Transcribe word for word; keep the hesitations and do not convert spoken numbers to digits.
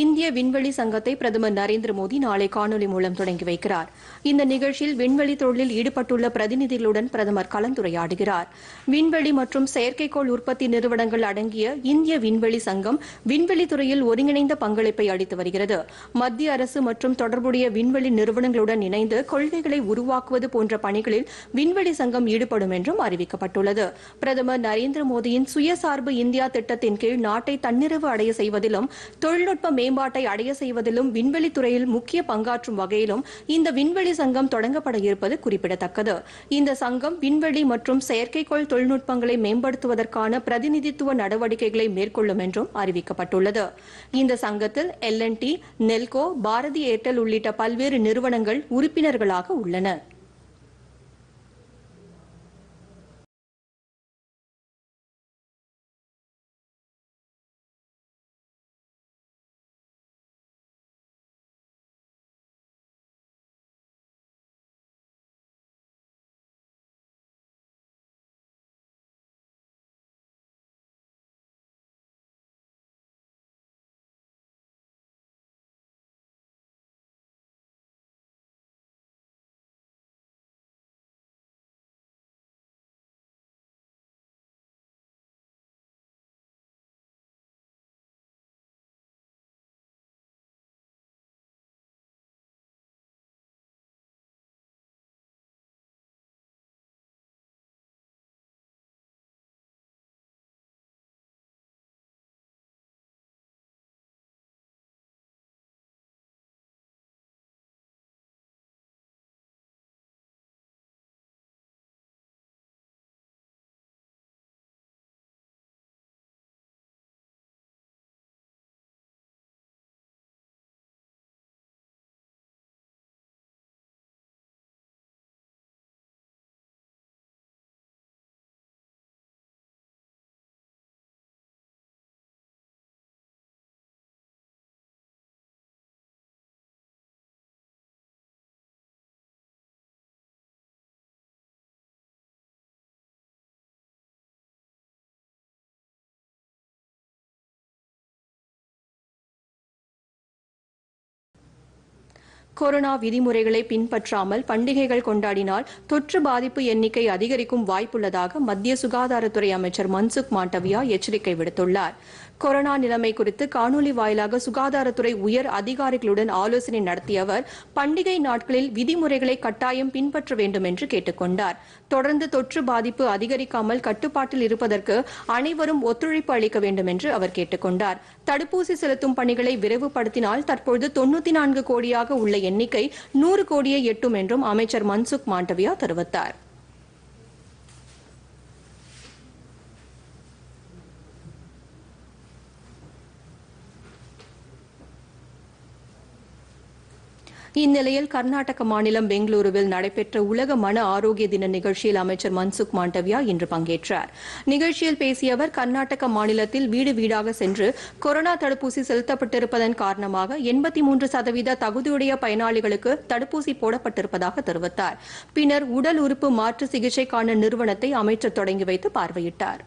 India Wind Valley Sangate Pradaman Narendra Modi நாளை காணொளி மூலம் தொடங்கி வைக்கிறார். இந்த நிகழ்ச்சியில் விண்வெளி தொழிலில் ஈடுபட்டுள்ள பிரதிநிதிகளுடன் பிரதமர் கலந்துரையாடுகிறார். விண்வெளி மற்றும் செயற்கைக்கோள் உற்பத்தி நிறுவனங்கள் அடங்கிய இந்திய விண்வெளி சங்கம் விண்வெளி துறையில் ஒருங்கிணைந்த பங்களிப்பை அளித்து வருகிறது. மத்திய அரசு மற்றும் தொடர்புடைய விண்வெளி நிறுவனங்களுடன் இணைந்து கொள்கைகளை உருவாக்குவது போன்ற பணிகளில் விண்வெளி சங்கம் ஈடுபடும் என்றும் அறிவிக்கப்பட்டுள்ளது. பிரதமர் நரேந்திர மோடியின் சுயசார்பு இந்தியா திட்டத்தின் கீழ் நாட்டை தன்னிறைவு அடைய செய்வதிலும் தொழில்நுட்ப மேம்பாட்டை அடைய செய்வதிலும் விண்வெளி துறையில் முக்கிய பங்காற்றும் வகையிலும் இந்த விண்வெளி சங்கம் தொடங்கப்பட இருப்பது குறிப்பிடத்தக்கது. இந்த சங்கம் விண்வெளி மற்றும் செயற்கைக்கோள் தொழில்நுட்பங்களை மேம்படுத்துவதற்கான பிரதிநிதித்துவ நடவடிக்கைகளை மேற்கொள்ளும் என்றும் அறிவிக்கப்பட்டுள்ளது. இந்த சங்கத்தில் L and T, Nelco, Bharti Airtel உள்ளிட்ட பல்வேறு நிறுவனங்கள் உறுப்பினர்களாக உள்ளன. கொரோனா விதிமுறைகளை பின்பற்றாமல் பண்டிகைகள் கொண்டாடினால் தொற்று பாதிப்பு எண்ணிக்கை அதிகரிக்கும் வாய்ப்புள்ளதாக மத்திய சுகாதாரத்துறை அமைச்சர் மன்சுக் மாண்டவியா எச்சரிக்கை விடுத்துள்ளார். கொரோனா நிலைமை குறித்து காணொலி வாயிலாக சுகாதாரத்துறை உயர் அதிகாரிகளுடன் ஆலோசனை நடத்திய அவர் பண்டிகை நாட்களில் விதிமுறைகளை கட்டாயம் பின்பற்ற வேண்டும் என்று கேட்டுக் கொண்டார். தொடர்ந்து தொற்று பாதிப்பு அதிகரிக்காமல் கட்டுப்பாட்டில் இருப்பதற்கு அனைவரும் ஒத்துழைப்பு அளிக்க வேண்டும் என்று அவர் கேட்டுக் கொண்டார். தடுப்பூசி செலுத்தும் பணிகளை விரைவுபடுத்தினால் தற்போது தொன்னூத்தி நான்கு கோடியாக உள்ள எண்ணிக்கை நூறு கோடியை எட்டும் என்றும் அமைச்சர் மன்சுக் மாண்டவியா தெரிவித்தார். இந்நிலையில் கர்நாடக மாநிலம் பெங்களூருவில் நடைபெற்ற உலக மன ஆரோக்கிய தின நிகழ்ச்சியில் அமைச்சர் மன்சுக் மாண்டவியா இன்று பங்கேற்றார். நிகழ்ச்சியில் பேசிய அவர் கர்நாடக மாநிலத்தில் வீடு வீடாக சென்று கொரோனா தடுப்பூசி செலுத்தப்பட்டிருப்பதன் காரணமாக எண்பத்தி மூன்று சதவீத தகுதியுடைய பயனாளிகளுக்கு தடுப்பூசி போடப்பட்டிருப்பதாக தெரிவித்தார். பின்னர் உடல் உறுப்பு மாற்று சிகிச்சைக்கான நிறுவனத்தை அமைச்சர் தொடங்கி வைத்து பார்வையிட்டார்.